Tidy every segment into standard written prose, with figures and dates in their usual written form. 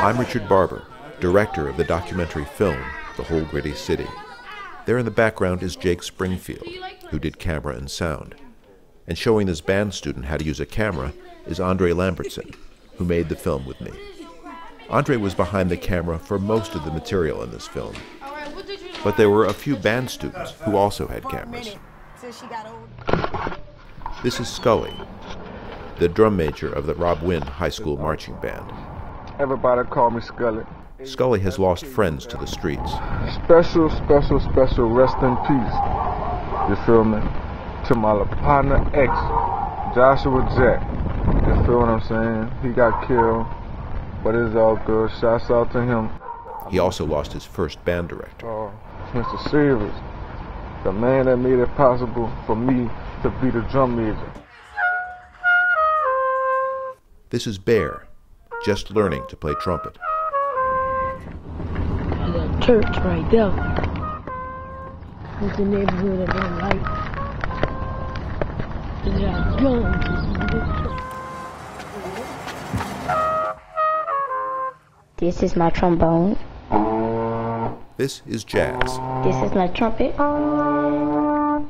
I'm Richard Barber, director of the documentary film, The Whole Gritty City. There in the background is Jake Springfield, who did camera and sound. And showing this band student how to use a camera is Andre Lambertson, who made the film with me. Andre was behind the camera for most of the material in this film, but there were a few band students who also had cameras. This is Scully, the drum major of the Rob Wynn High School Marching Band. Everybody call me Scully. Scully has lost friends to the streets. Special, special, special rest in peace, you feel me, to my partner ex, Joshua Jack, you feel what I'm saying? He got killed, but it's all good, shouts out to him. He also lost his first band director. Mr. Severs, the man that made it possible for me to be the drum major. This is Bear, just learning to play trumpet. That church right there is the neighborhood I don't like. They got guns. This is my trombone. This is jazz. This is my trumpet. These are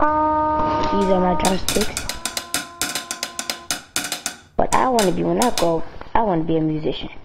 my drumsticks. What I want to be when I grow up, I want to be a musician.